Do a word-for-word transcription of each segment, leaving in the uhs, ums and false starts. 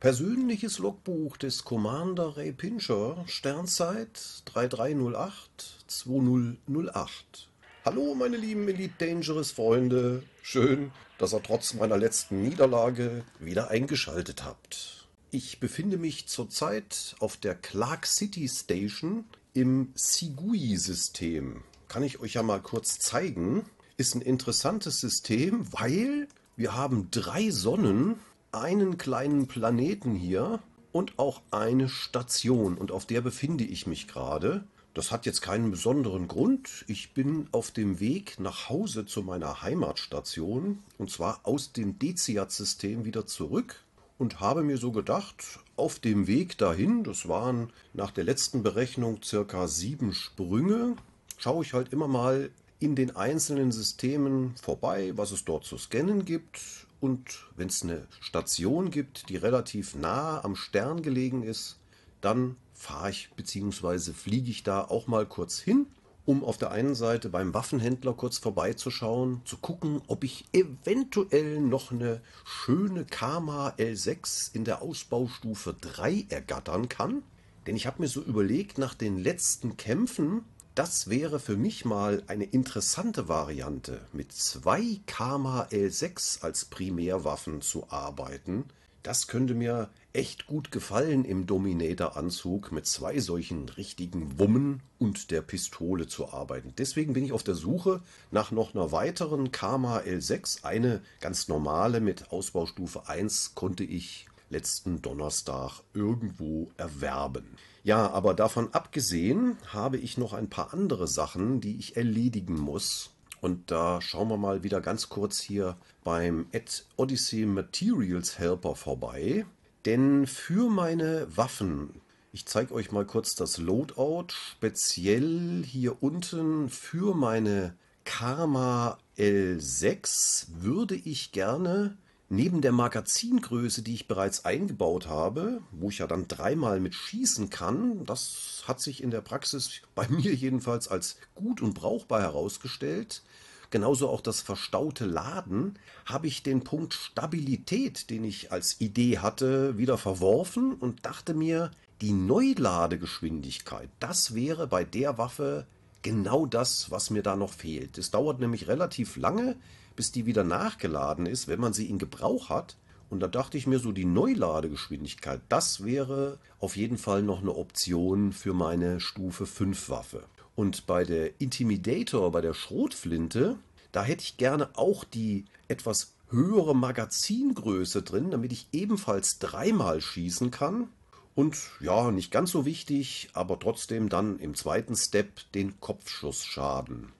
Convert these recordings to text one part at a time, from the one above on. Persönliches Logbuch des Commander Ray Pinscher, Sternzeit drei drei null acht zwanzig null acht. Hallo meine lieben Elite Dangerous Freunde, schön, dass ihr trotz meiner letzten Niederlage wieder eingeschaltet habt. Ich befinde mich zurzeit auf der Clark City Station im Sigui-System. Kann ich euch ja mal kurz zeigen. Ist ein interessantes System, weil wir haben drei Sonnen, einen kleinen Planeten hier und auch eine Station, und auf der befinde ich mich gerade. Das hat jetzt keinen besonderen Grund. Ich bin auf dem Weg nach Hause zu meiner Heimatstation, und zwar aus dem Deziat-System wieder zurück, und habe mir so gedacht, auf dem Weg dahin, das waren nach der letzten Berechnung circa sieben Sprünge, schaue ich halt immer mal in den einzelnen Systemen vorbei, was es dort zu scannen gibt. Und wenn es eine Station gibt, die relativ nah am Stern gelegen ist, dann fahre ich bzw. fliege ich da auch mal kurz hin, um auf der einen Seite beim Waffenhändler kurz vorbeizuschauen, zu gucken, ob ich eventuell noch eine schöne Kama L sechs in der Ausbaustufe drei ergattern kann. Denn ich habe mir so überlegt, nach den letzten Kämpfen, das wäre für mich mal eine interessante Variante, mit zwei Kama L sechs als Primärwaffen zu arbeiten. Das könnte mir echt gut gefallen im Dominator-Anzug, mit zwei solchen richtigen Wummen und der Pistole zu arbeiten. Deswegen bin ich auf der Suche nach noch einer weiteren Kama L sechs. Eine ganz normale mit Ausbaustufe eins konnte ich letzten Donnerstag irgendwo erwerben. Ja, aber davon abgesehen habe ich noch ein paar andere Sachen, die ich erledigen muss. Und da schauen wir mal wieder ganz kurz hier beim A D Odyssey Materials Helper vorbei. Denn für meine Waffen, ich zeige euch mal kurz das Loadout, speziell hier unten für meine Kama L sechs würde ich gerne neben der Magazingröße, die ich bereits eingebaut habe, wo ich ja dann dreimal mit schießen kann, das hat sich in der Praxis bei mir jedenfalls als gut und brauchbar herausgestellt, genauso auch das verstaute Laden, habe ich den Punkt Stabilität, den ich als Idee hatte, wieder verworfen und dachte mir, die Neuladegeschwindigkeit, das wäre bei der Waffe genau das, was mir da noch fehlt. Es dauert nämlich relativ lange, bis die wieder nachgeladen ist, wenn man sie in Gebrauch hat. Und da dachte ich mir so, die Neuladegeschwindigkeit, das wäre auf jeden Fall noch eine Option für meine Stufe fünf Waffe. Und bei der Intimidator, bei der Schrotflinte, da hätte ich gerne auch die etwas höhere Magazingröße drin, damit ich ebenfalls dreimal schießen kann. Und ja, nicht ganz so wichtig, aber trotzdem dann im zweiten Step den Kopfschussschaden.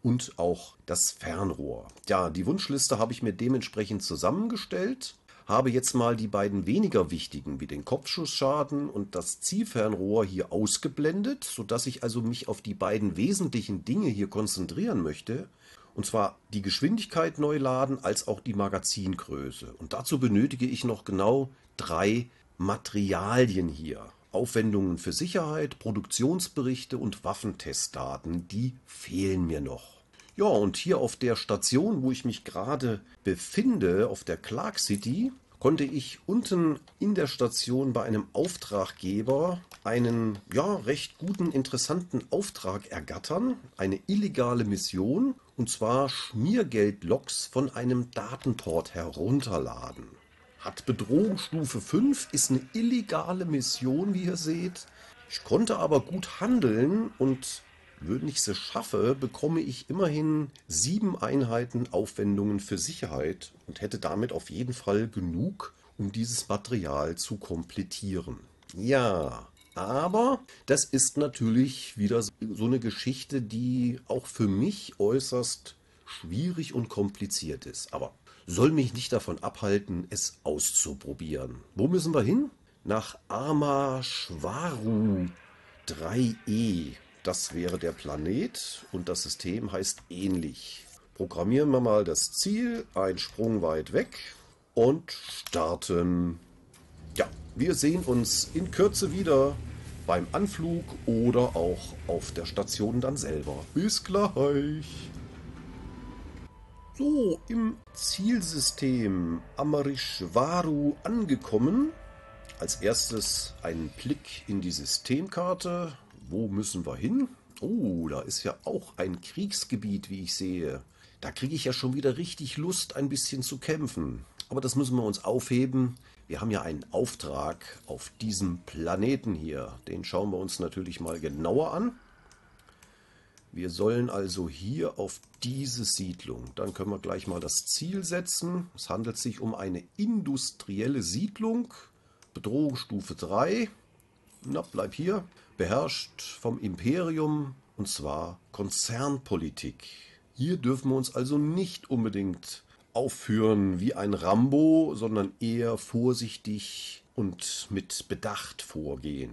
Und auch das Fernrohr. Ja, die Wunschliste habe ich mir dementsprechend zusammengestellt, habe jetzt mal die beiden weniger wichtigen, wie den Kopfschussschaden und das Zielfernrohr hier ausgeblendet, sodass ich also mich auf die beiden wesentlichen Dinge hier konzentrieren möchte. Und zwar die Geschwindigkeit neu laden, als auch die Magazingröße. Und dazu benötige ich noch genau drei Materialien hier. Aufwendungen für Sicherheit, Produktionsberichte und Waffentestdaten, die fehlen mir noch. Ja, und hier auf der Station, wo ich mich gerade befinde, auf der Clark City, konnte ich unten in der Station bei einem Auftraggeber einen, ja, recht guten, interessanten Auftrag ergattern. Eine illegale Mission, und zwar Schmiergeldlogs von einem Datenport herunterladen. Hat Bedrohungsstufe fünf, ist eine illegale Mission, wie ihr seht. Ich konnte aber gut handeln, und wenn ich es schaffe, bekomme ich immerhin sieben Einheiten Aufwendungen für Sicherheit und hätte damit auf jeden Fall genug, um dieses Material zu komplettieren. Ja, aber das ist natürlich wieder so eine Geschichte, die auch für mich äußerst schwierig und kompliziert ist. Aber soll mich nicht davon abhalten, es auszuprobieren. Wo müssen wir hin? Nach Armashwaru drei E. Das wäre der Planet und das System heißt ähnlich. Programmieren wir mal das Ziel, einen Sprung weit weg und starten. Ja, wir sehen uns in Kürze wieder beim Anflug oder auch auf der Station dann selber. Bis gleich! So, im Zielsystem Amarishwaru angekommen. Als erstes einen Blick in die Systemkarte. Wo müssen wir hin? Oh, da ist ja auch ein Kriegsgebiet, wie ich sehe. Da kriege ich ja schon wieder richtig Lust, ein bisschen zu kämpfen. Aber das müssen wir uns aufheben. Wir haben ja einen Auftrag auf diesem Planeten hier. Den schauen wir uns natürlich mal genauer an. Wir sollen also hier auf diese Siedlung. Dann können wir gleich mal das Ziel setzen. Es handelt sich um eine industrielle Siedlung. Bedrohungsstufe drei. Na, bleib hier. Beherrscht vom Imperium, und zwar Konzernpolitik. Hier dürfen wir uns also nicht unbedingt aufführen wie ein Rambo, sondern eher vorsichtig und mit Bedacht vorgehen.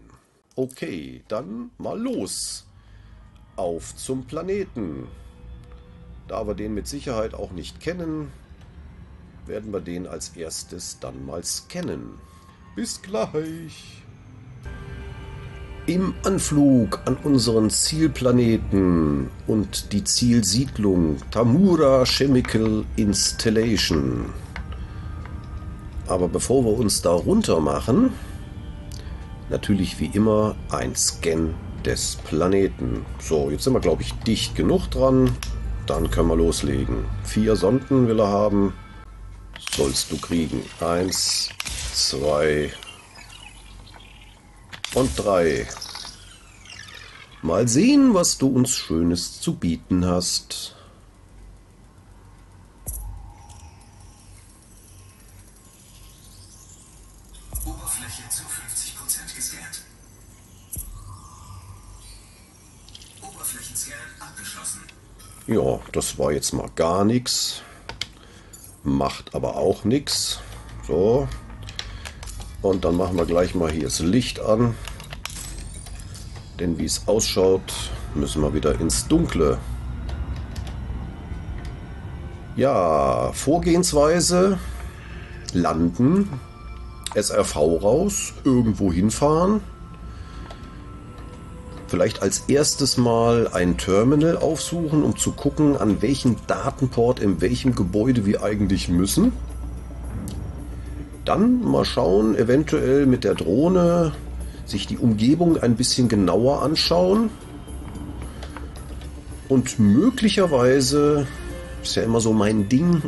Okay, dann mal los. Auf zum Planeten. Da wir den mit Sicherheit auch nicht kennen, werden wir den als erstes dann mal scannen. Bis gleich. Im Anflug an unseren Zielplaneten und die Zielsiedlung Tamura Chemical Installation. Aber bevor wir uns da runter machen, natürlich wie immer ein Scan des Planeten. So, jetzt sind wir, glaube ich, dicht genug dran. Dann können wir loslegen. Vier Sonden will er haben. Sollst du kriegen. Eins, zwei... und drei. Mal sehen, was du uns Schönes zu bieten hast. Oberfläche zu fünfzig Prozent gescannt. Oberflächenscan abgeschlossen. Ja, das war jetzt mal gar nichts. Macht aber auch nichts. So. Und dann machen wir gleich mal hier das Licht an. Denn wie es ausschaut, müssen wir wieder ins Dunkle. Ja, Vorgehensweise. Landen. S R V raus. Irgendwo hinfahren. Vielleicht als erstes mal ein Terminal aufsuchen, um zu gucken, an welchem Datenport, in welchem Gebäude wir eigentlich müssen. Dann mal schauen, eventuell mit der Drohne sich die Umgebung ein bisschen genauer anschauen. Und möglicherweise, ist ja immer so mein Ding,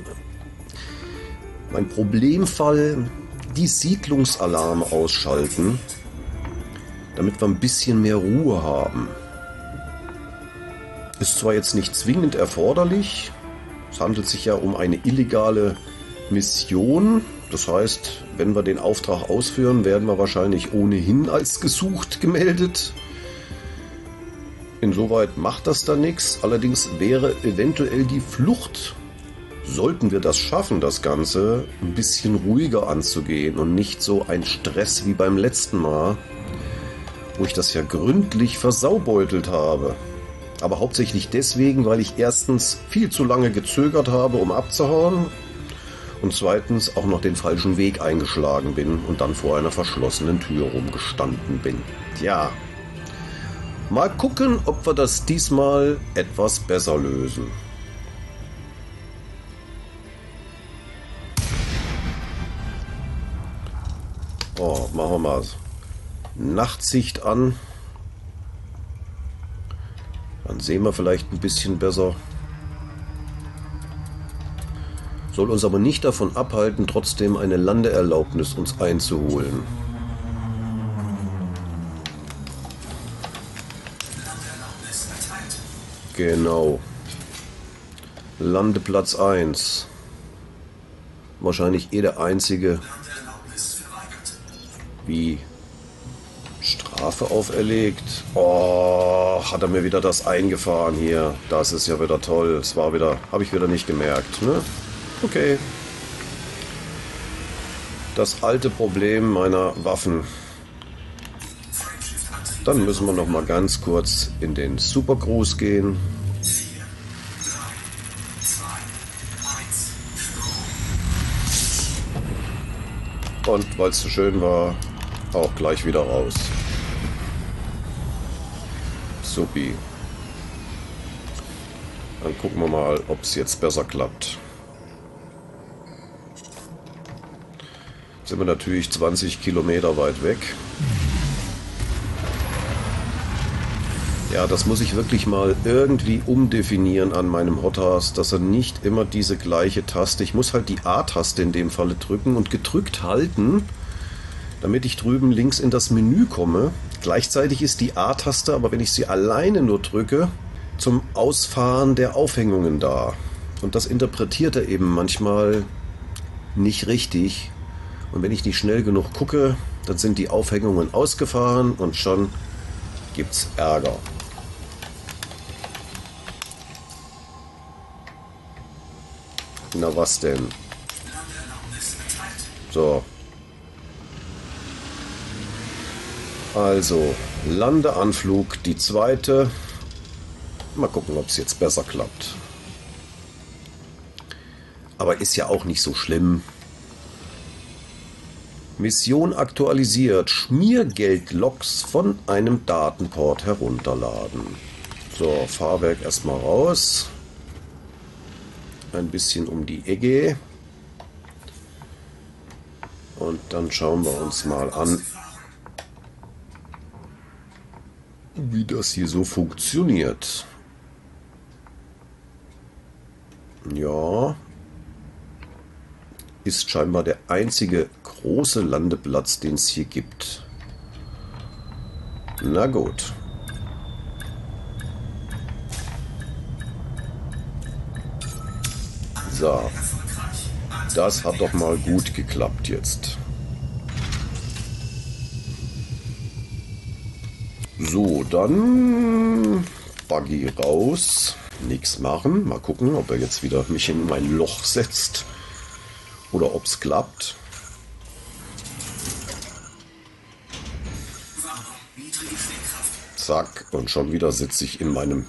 mein Problemfall, die Siedlungsalarme ausschalten, damit wir ein bisschen mehr Ruhe haben. Ist zwar jetzt nicht zwingend erforderlich, es handelt sich ja um eine illegale Mission. Das heißt, wenn wir den Auftrag ausführen, werden wir wahrscheinlich ohnehin als gesucht gemeldet. Insoweit macht das da nichts. Allerdings wäre eventuell die Flucht, sollten wir das schaffen, das Ganze ein bisschen ruhiger anzugehen und nicht so ein Stress wie beim letzten Mal, wo ich das ja gründlich versaubeutelt habe. Aber hauptsächlich deswegen, weil ich erstens viel zu lange gezögert habe, um abzuhauen. Und zweitens auch noch den falschen Weg eingeschlagen bin und dann vor einer verschlossenen Tür rumgestanden bin. Tja, mal gucken, ob wir das diesmal etwas besser lösen. Oh, machen wir mal Nachtsicht an. Dann sehen wir vielleicht ein bisschen besser. Soll uns aber nicht davon abhalten, trotzdem eine Landeerlaubnis uns einzuholen. Landeerlaubnis erteilt. Genau. Landeplatz eins. Wahrscheinlich eh der einzige. Landeerlaubnis verweigert. Wie? Straße. Strafe auferlegt. Oh, hat er mir wieder das eingefahren hier. Das ist ja wieder toll. Das war wieder, habe ich wieder nicht gemerkt. Ne? Okay. Das alte Problem meiner Waffen. Dann müssen wir noch mal ganz kurz in den Supercruise gehen. Und weil es so schön war, auch gleich wieder raus. Supi. Dann gucken wir mal, ob es jetzt besser klappt. Jetzt sind wir natürlich zwanzig Kilometer weit weg. Ja, das muss ich wirklich mal irgendwie umdefinieren an meinem Hotas, dass er nicht immer diese gleiche Taste, ich muss halt die A-Taste in dem Falle drücken und gedrückt halten, damit ich drüben links in das Menü komme. Gleichzeitig ist die A-Taste, aber wenn ich sie alleine nur drücke, zum Ausfahren der Aufhängungen da. Und das interpretiert er eben manchmal nicht richtig. Und wenn ich nicht schnell genug gucke, dann sind die Aufhängungen ausgefahren und schon gibt's Ärger. Na was denn? So. Also, Landeanflug, die zweite. Mal gucken, ob es jetzt besser klappt. Aber ist ja auch nicht so schlimm. Mission aktualisiert. Schmiergeldlogs von einem Datenport herunterladen. So, Fahrwerk erstmal raus. Ein bisschen um die Ecke. Und dann schauen wir uns mal an, wie das hier so funktioniert. Ja. Ist scheinbar der einzige große Landeplatz, den es hier gibt. Na gut. So. Das hat doch mal gut geklappt jetzt. So, dann Buggy raus. Nichts machen. Mal gucken, ob er jetzt wieder mich in mein Loch setzt. Oder ob es klappt. Zack, und schon wieder sitze ich in meinem,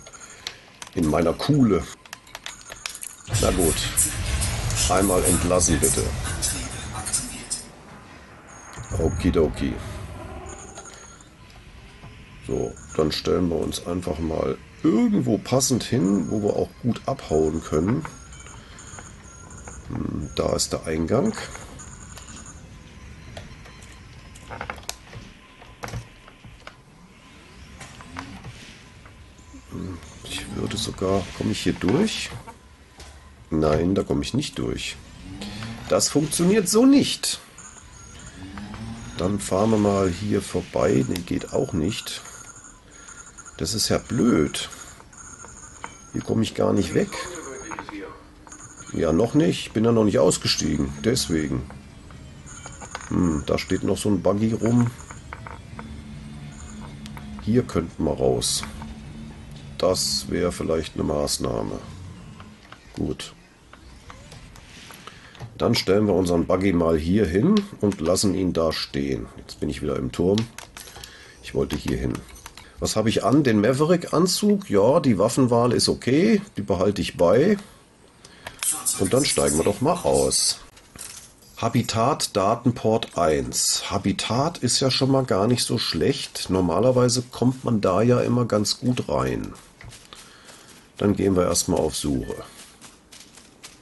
in meiner Kuhle. Na gut. Einmal entlassen, bitte. Okidoki. So, dann stellen wir uns einfach mal irgendwo passend hin, wo wir auch gut abhauen können. Da ist der Eingang. Ich würde sogar... Komme ich hier durch? Nein, da komme ich nicht durch. Das funktioniert so nicht. Dann fahren wir mal hier vorbei. Ne, geht auch nicht. Das ist ja blöd. Hier komme ich gar nicht weg. Ja, noch nicht. Ich bin ja noch nicht ausgestiegen. Deswegen. Hm, da steht noch so ein Buggy rum. Hier könnten wir raus. Das wäre vielleicht eine Maßnahme. Gut. Dann stellen wir unseren Buggy mal hier hin und lassen ihn da stehen. Jetzt bin ich wieder im Turm. Ich wollte hier hin. Was habe ich an? Den Maverick-Anzug? Ja, die Waffenwahl ist okay. Die behalte ich bei. Und dann steigen wir doch mal aus. Habitat Datenport eins. Habitat ist ja schon mal gar nicht so schlecht. Normalerweise kommt man da ja immer ganz gut rein. Dann gehen wir erstmal auf Suche.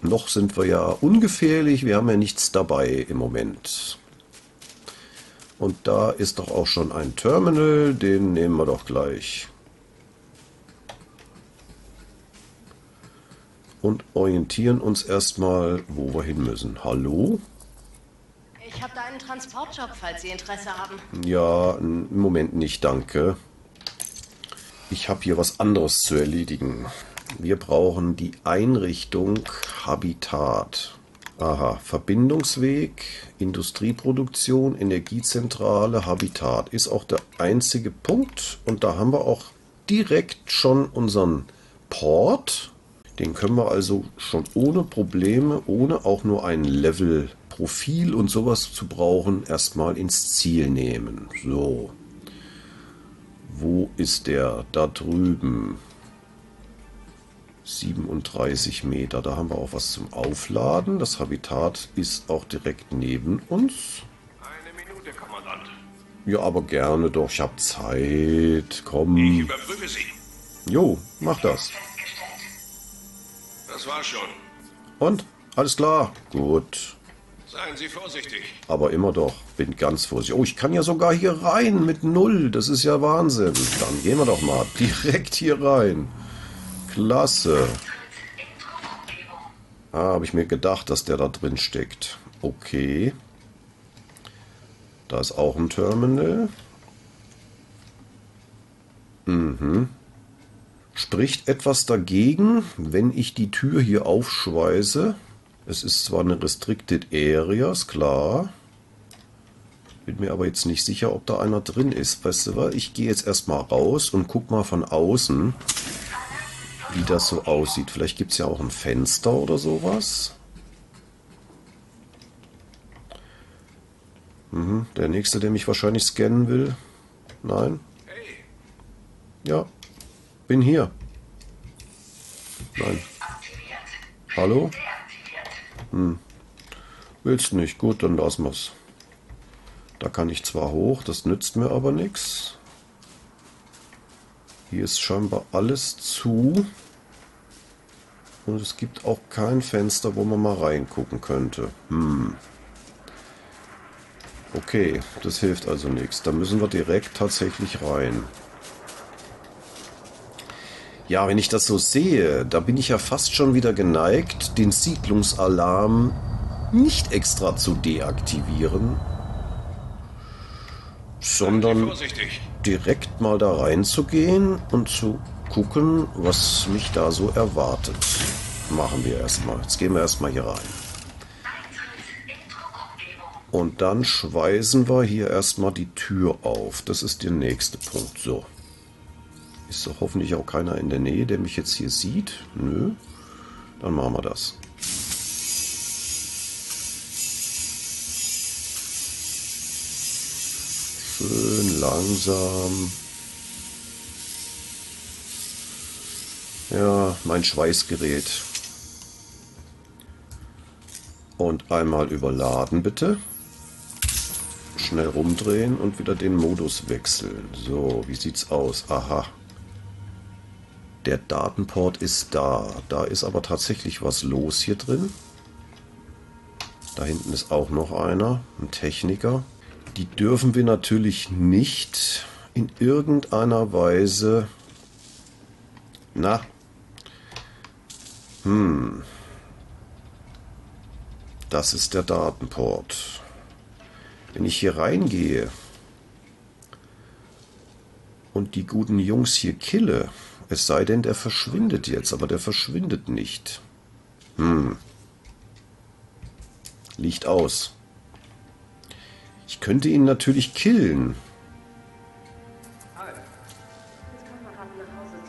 Noch sind wir ja ungefährlich. Wir haben ja nichts dabei im Moment. Und da ist doch auch schon ein Terminal. Den nehmen wir doch gleich. Und orientieren uns erstmal, wo wir hin müssen. Hallo? Ich habe da einen Transportjob, falls Sie Interesse haben. Ja, im Moment nicht, danke. Ich habe hier was anderes zu erledigen. Wir brauchen die Einrichtung Habitat. Aha, Verbindungsweg, Industrieproduktion, Energiezentrale, Habitat ist auch der einzige Punkt. Und da haben wir auch direkt schon unseren Port. Den können wir also schon ohne Probleme, ohne auch nur ein Level-Profil und sowas zu brauchen, erstmal ins Ziel nehmen. So. Wo ist der? Da drüben. siebenunddreißig Meter. Da haben wir auch was zum Aufladen. Das Habitat ist auch direkt neben uns. Eine Minute, Kommandant. Ja, aber gerne doch. Ich habe Zeit. Komm. Ich überprüfe Sie. Jo, mach das. Das war's schon. Und? Alles klar? Gut. Seien Sie vorsichtig. Aber immer doch. Bin ganz vorsichtig. Oh, ich kann ja sogar hier rein mit null. Das ist ja Wahnsinn. Dann gehen wir doch mal direkt hier rein. Klasse. Ah, habe ich mir gedacht, dass der da drin steckt. Okay. Da ist auch ein Terminal. Mhm. Spricht etwas dagegen, wenn ich die Tür hier aufschweiße? Es ist zwar eine Restricted Area, ist klar. Bin mir aber jetzt nicht sicher, ob da einer drin ist. Weißt du was? Ich gehe jetzt erstmal raus und guck mal von außen, wie das so aussieht. Vielleicht gibt es ja auch ein Fenster oder sowas. Mhm, der nächste, der mich wahrscheinlich scannen will. Nein. Ja. Bin hier. Nein. Hallo? Hm. Willst du nicht? Gut, dann lassen wir's. Da kann ich zwar hoch, das nützt mir aber nichts. Hier ist scheinbar alles zu. Und es gibt auch kein Fenster, wo man mal reingucken könnte. Hm. Okay, das hilft also nichts. Da müssen wir direkt tatsächlich rein. Ja, wenn ich das so sehe, da bin ich ja fast schon wieder geneigt, den Siedlungsalarm nicht extra zu deaktivieren, sondern direkt mal da reinzugehen und zu gucken, was mich da so erwartet. Machen wir erstmal. Jetzt gehen wir erstmal hier rein. Und dann schweißen wir hier erstmal die Tür auf. Das ist der nächste Punkt. So. Ist doch hoffentlich auch keiner in der Nähe, der mich jetzt hier sieht. Nö. Dann machen wir das. Schön langsam. Ja, mein Schweißgerät. Und einmal überladen, bitte. Schnell rumdrehen und wieder den Modus wechseln. So, wie sieht's aus? Aha. Der Datenport ist da. Da ist aber tatsächlich was los hier drin. Da hinten ist auch noch einer, ein Techniker. Die dürfen wir natürlich nicht in irgendeiner Weise... Na? Hm. Das ist der Datenport. Wenn ich hier reingehe und die guten Jungs hier kille... Es sei denn, der verschwindet jetzt, aber der verschwindet nicht. Hm. Licht aus. Ich könnte ihn natürlich killen.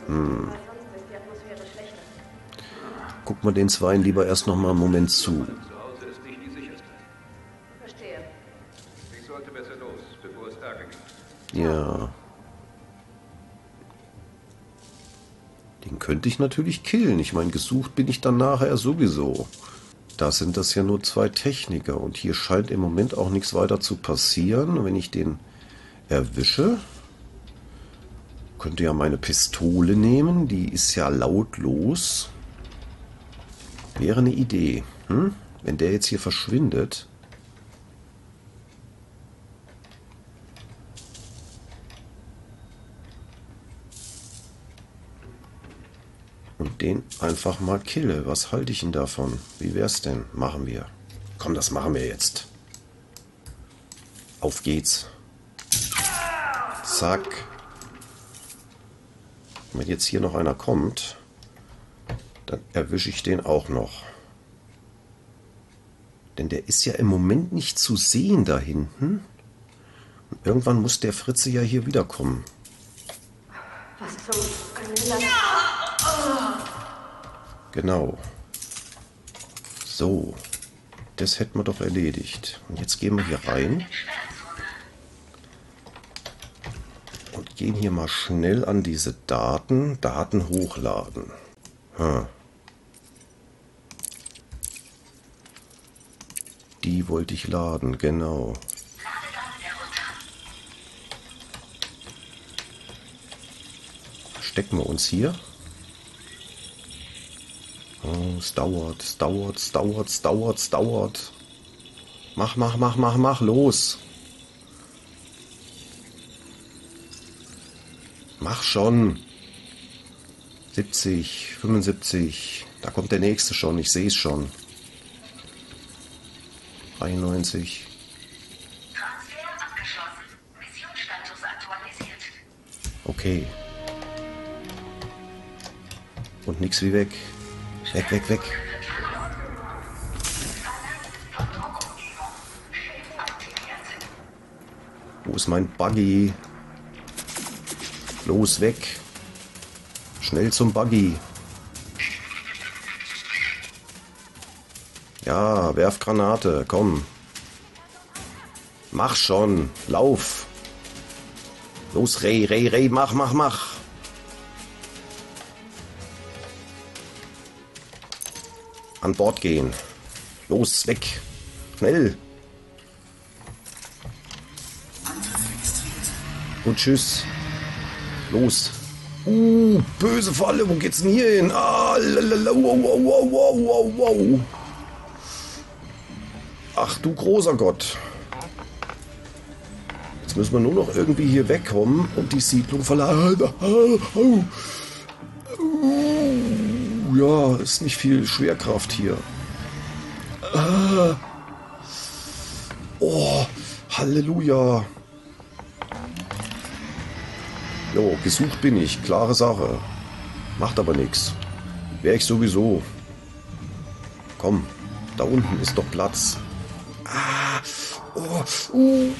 Hm. Guck mal den Zweien lieber erst noch mal einen Moment zu. Ja. Den könnte ich natürlich killen. Ich meine, gesucht bin ich dann nachher sowieso. Da sind das ja nur zwei Techniker. Und hier scheint im Moment auch nichts weiter zu passieren. Wenn ich den erwische, könnte ja meine Pistole nehmen. Die ist ja lautlos. Wäre eine Idee. Hm? Wenn der jetzt hier verschwindet... Und den einfach mal kille. Was halte ich denn davon? Wie wär's denn? Machen wir. Komm, das machen wir jetzt. Auf geht's. Zack. Wenn jetzt hier noch einer kommt, dann erwische ich den auch noch. Denn der ist ja im Moment nicht zu sehen da hinten. Und irgendwann muss der Fritze ja hier wiederkommen. Was zum Kanäle? Genau. So. Das hätten wir doch erledigt. Und jetzt gehen wir hier rein. Und gehen hier mal schnell an diese Daten. Daten hochladen. Hm. Die wollte ich laden, genau. Stecken wir uns hier. Oh, es dauert, es dauert, es dauert, es dauert, es dauert. Mach, mach, mach, mach, mach, los. Mach schon. siebzig, fünfundsiebzig. Da kommt der nächste schon, ich sehe es schon. einundneunzig. Transfer abgeschlossen. Missionsstatus aktualisiert. Okay. Und nix wie weg. Weg, weg, weg. Wo ist mein Buggy? Los, weg. Schnell zum Buggy. Ja, werf Granate, komm. Mach schon, lauf. Los, Ray, Ray, Ray, mach, mach, mach. An Bord gehen. Los, weg. Schnell. Und tschüss. Los. Uh, böse Falle, wo geht's denn hier hin? Ah, lalala, wow, wow, wow, wow, wow. Ach du großer Gott. Jetzt müssen wir nur noch irgendwie hier wegkommen und die Siedlung verlassen. Ja, ist nicht viel Schwerkraft hier. Oh, Halleluja. Jo, gesucht bin ich. Klare Sache. Macht aber nichts. Wäre ich sowieso. Komm, da unten ist doch Platz. Ah, oh, uh.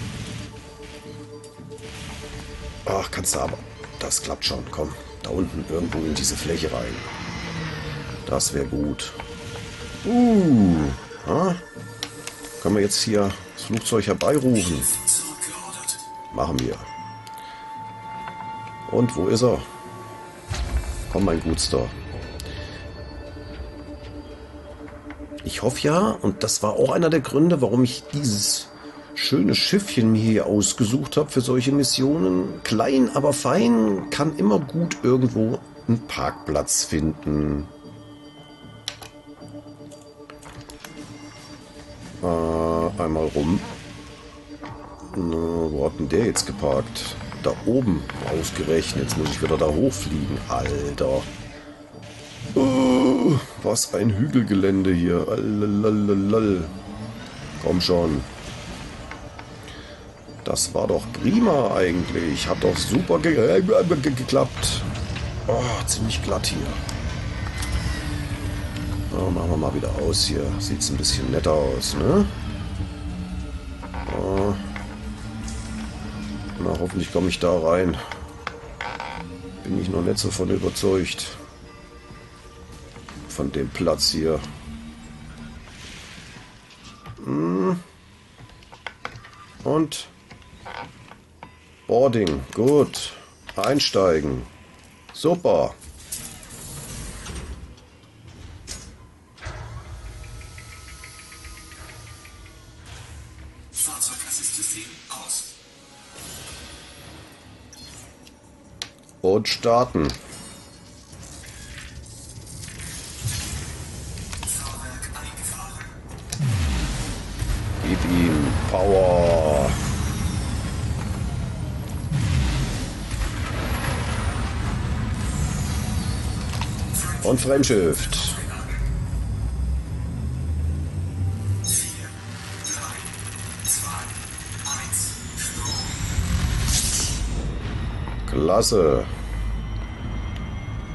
Ach, kannst du aber. Das klappt schon. Komm, da unten irgendwo in diese Fläche rein. Das wäre gut. Uh, ha? Können wir jetzt hier das Flugzeug herbeirufen? Machen wir. Und wo ist er? Komm, mein Gutster. Ich hoffe ja, und das war auch einer der Gründe, warum ich dieses schöne Schiffchen mir hier ausgesucht habe für solche Missionen. Klein, aber fein, kann immer gut irgendwo einen Parkplatz finden. Äh, einmal rum. Na, wo hat denn der jetzt geparkt? Da oben ausgerechnet. Jetzt muss ich wieder da hochfliegen. Alter. Oh, was ein Hügelgelände hier. Lalalala. Komm schon. Das war doch prima eigentlich. Hat doch super ge äh, ge ge geklappt. Oh, ziemlich glatt hier. Oh, machen wir mal wieder aus hier. Sieht es ein bisschen netter aus, ne? Oh. Na, hoffentlich komme ich da rein. Bin ich noch nicht so von überzeugt. Von dem Platz hier. Und Boarding. Gut. Einsteigen. Super. Und starten. Gib ihm Power. Und Fremdschiff. Klasse.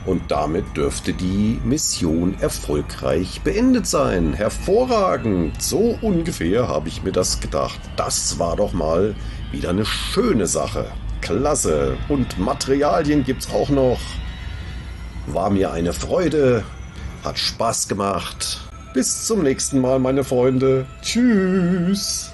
Und damit dürfte die Mission erfolgreich beendet sein. Hervorragend! So ungefähr habe ich mir das gedacht. Das war doch mal wieder eine schöne Sache. Klasse! Und Materialien gibt's auch noch. War mir eine Freude. Hat Spaß gemacht. Bis zum nächsten Mal, meine Freunde. Tschüss!